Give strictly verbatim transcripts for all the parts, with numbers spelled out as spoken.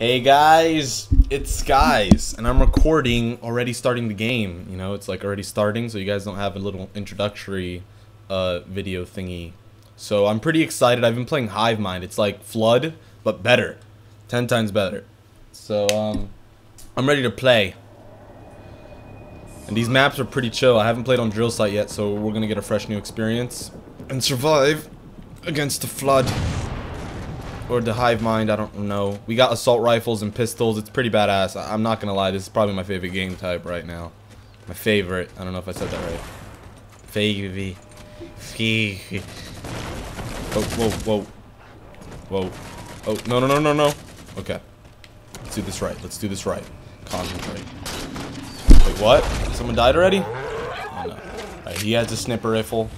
Hey guys, it's Skies, and I'm recording already starting the game. You know, it's like already starting, so you guys don't have a little introductory uh, video thingy. So I'm pretty excited. I've been playing Hive Mind. It's like Flood, but better. Ten times better. So, um, I'm ready to play. And these maps are pretty chill. I haven't played on Drill Site yet, so we're gonna get a fresh new experience. And survive against the Flood. Or the Hive Mind, I don't know. We got assault rifles and pistols. It's pretty badass. I I'm not gonna lie, this is probably my favorite game type right now. My favorite. I don't know if I said that right. Favy. Oh, whoa, whoa. Whoa. Oh, no, no, no, no, no. Okay. Let's do this right. Let's do this right. Concentrate. Wait, what? Someone died already? Oh, no. Alright, he has a sniper rifle.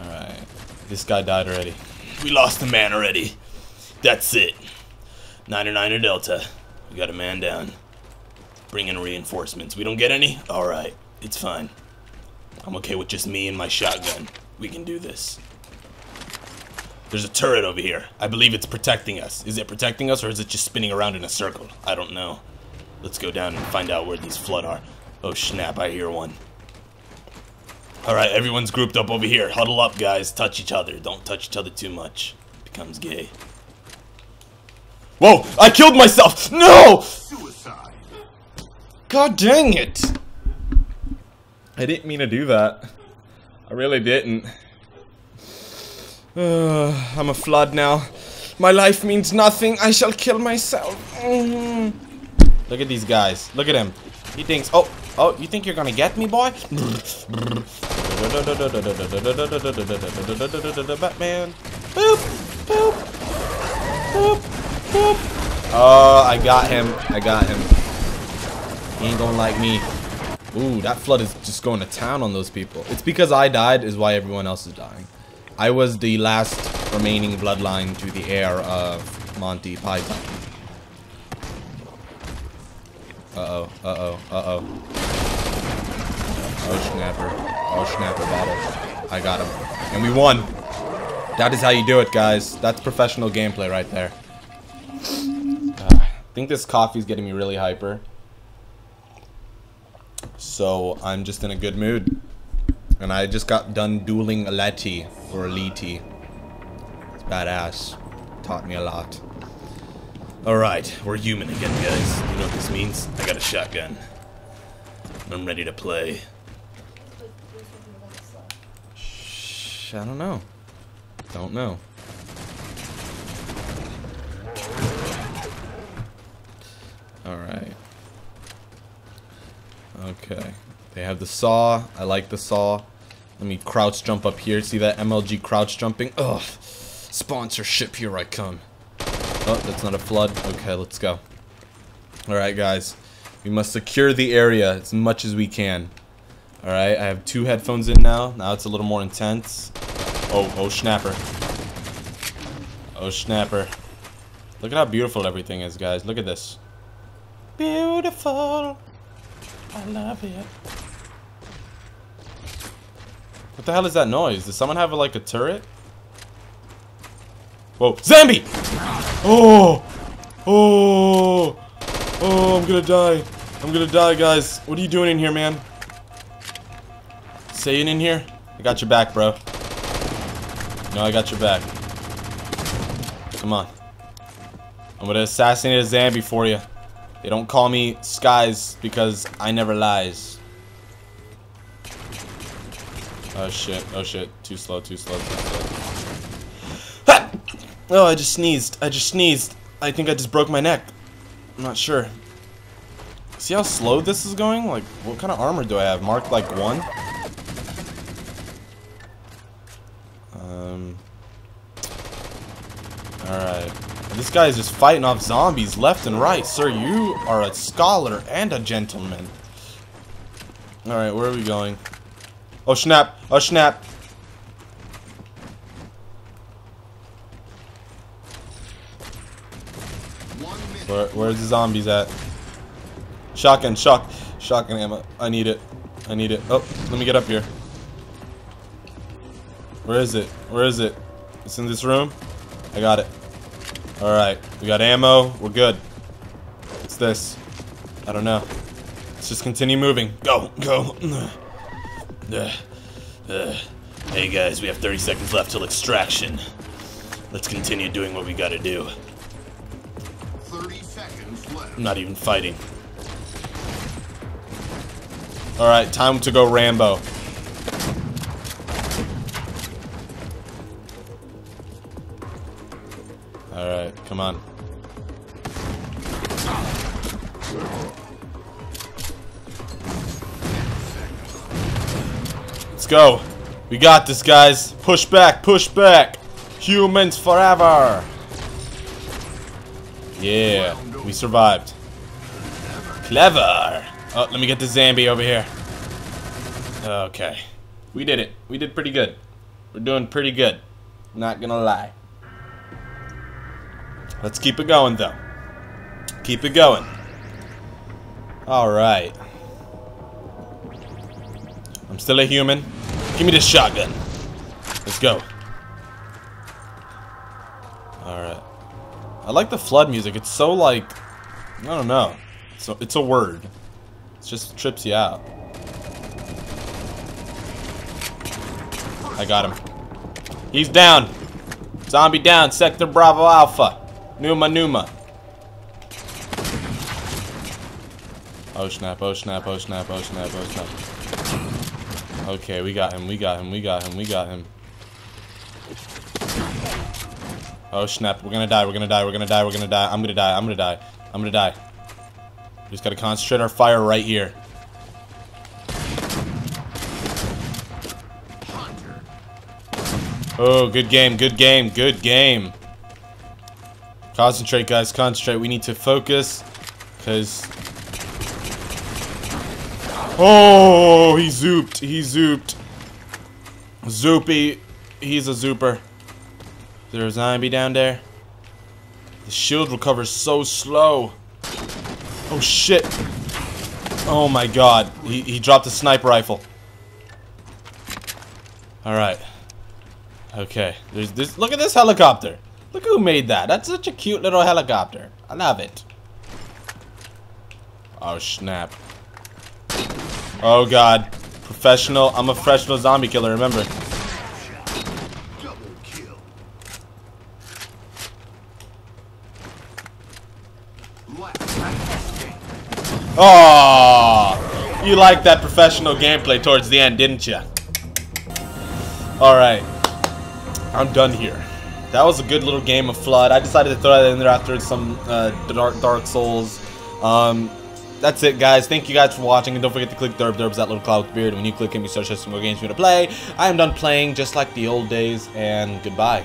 Alright. This guy died already. We lost a man already. That's it. niner niner Delta. We got a man down. Bring in reinforcements. We don't get any? Alright. It's fine. I'm okay with just me and my shotgun. We can do this. There's a turret over here. I believe it's protecting us. Is it protecting us or is it just spinning around in a circle? I don't know. Let's go down and find out where these Flood are. Oh, snap. I hear one. Alright, everyone's grouped up over here. Huddle up, guys. Touch each other. Don't touch each other too much. It becomes gay. Whoa! I killed myself! No! Suicide. God dang it! I didn't mean to do that. I really didn't. Uh, I'm a Flood now. My life means nothing. I shall kill myself. Mm-hmm. Look at these guys. Look at him. He thinks, oh, oh, you think you're gonna get me, boy? Batman. Boop, boop, boop, boop. Oh, I got him. I got him. He ain't gonna like me. Ooh, that Flood is just going to town on those people. It's because I died is why everyone else is dying. I was the last remaining bloodline to the heir of Monty Python. Uh-oh, uh-oh, uh-oh. Oh, snapper. Oh, snapper bottle. I got him. And we won. That is how you do it, guys. That's professional gameplay right there. Uh, I think this coffee's getting me really hyper. So, I'm just in a good mood. And I just got done dueling a latte or a liti. It's badass. Taught me a lot. Alright, we're human again, guys. You know what this means? I got a shotgun. I'm ready to play. Shh, I don't know. Don't know. Alright. Okay. They have the saw. I like the saw. Let me crouch jump up here. See that M L G crouch jumping? Ugh. Sponsorship, here I come. Oh, that's not a Flood. Okay, let's go. Alright, guys. We must secure the area as much as we can. Alright, I have two headphones in now. Now it's a little more intense. Oh, oh, snapper. Oh, snapper. Look at how beautiful everything is, guys. Look at this. Beautiful. I love it. What the hell is that noise? Does someone have, like, a turret? Whoa. Zombie! Oh! Oh! Oh, I'm gonna die. I'm gonna die, guys. What are you doing in here, man? Saying in here? I got your back, bro. No, I got your back. Come on. I'm gonna assassinate a zombie for you. They don't call me Skies because I never lies. Oh, shit. Oh, shit. Too slow, too slow, too slow. Oh, I just sneezed. I just sneezed. I think I just broke my neck. I'm not sure. See how slow this is going? Like, what kind of armor do I have? Marked like one? Um. Alright. This guy is just fighting off zombies left and right. Sir, you are a scholar and a gentleman. Alright, where are we going? Oh, snap. Oh, snap. Where, where's the zombies at? Shotgun, shock, shotgun ammo. I need it. I need it. Oh, let me get up here. Where is it? Where is it? It's in this room. I got it. All right, We got ammo. We're good. What's this? I don't know. Let's just continue moving. Go, go. Uh, uh, hey guys, we have thirty seconds left till extraction. Let's continue doing what we gotta do. thirty seconds left. I'm not even fighting. Alright, time to go Rambo. Alright, come on. Let's go. We got this, guys. Push back, push back. Humans forever. Yeah, we survived. Clever. Oh, let me get the zombie over here. Okay. We did it. We did pretty good. We're doing pretty good. Not gonna lie. Let's keep it going, though. Keep it going. Alright. I'm still a human. Give me this shotgun. Let's go. Alright. I like the flood music. It's so, like, I don't know. So it's a word. It just trips you out. I got him. He's down. Zombie down. Sector Bravo Alpha. Numa Numa. Oh snap, oh snap, oh snap, oh snap, oh snap. Okay, we got him, we got him, we got him, we got him. Oh snap, we're gonna die, we're gonna die, we're gonna die, we're gonna die. I'm gonna die, I'm gonna die, I'm gonna die. We just gotta concentrate our fire right here. Oh, good game, good game, good game. Concentrate, guys, concentrate. We need to focus, because... Oh, he zooped, he zooped. Zoopy, he's a zooper. Is there a zombie down there? The shield recovers so slow. Oh, shit. Oh, my God. He, he dropped a sniper rifle. All right. Okay. There's this. Look at this helicopter. Look who made that. That's such a cute little helicopter. I love it. Oh, snap. Oh, God. Professional. I'm a professional zombie killer, remember. Oh, you liked that professional gameplay towards the end, didn't you? Alright. I'm done here. That was a good little game of Flood. I decided to throw that in there after some uh, dark, dark Souls. Um, that's it, guys. Thank you guys for watching. And don't forget to click Derb Derb's that little cloud with beard. When you click him, you search us some more games for you to play. I am done playing just like the old days. And goodbye.